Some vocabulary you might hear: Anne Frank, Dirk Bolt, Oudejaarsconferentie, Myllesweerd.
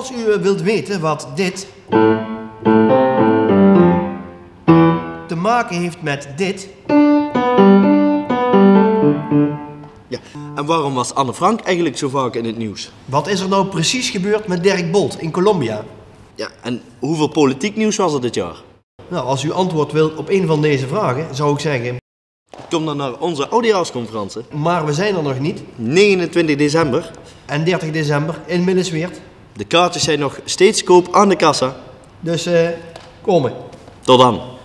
als u wilt weten wat dit te maken heeft met dit. Ja. En waarom was Anne Frank eigenlijk zo vaak in het nieuws? Wat is er nou precies gebeurd met Dirk Bolt in Colombia? Ja, en hoeveel politiek nieuws was er dit jaar? Nou, als u antwoord wilt op een van deze vragen, zou ik zeggen... Kom dan naar onze Oudejaarsconferentie. Maar we zijn er nog niet. 29 december. En 30 december in Myllesweerd. De kaartjes zijn nog steeds koop aan de kassa. Dus, komen. Tot dan.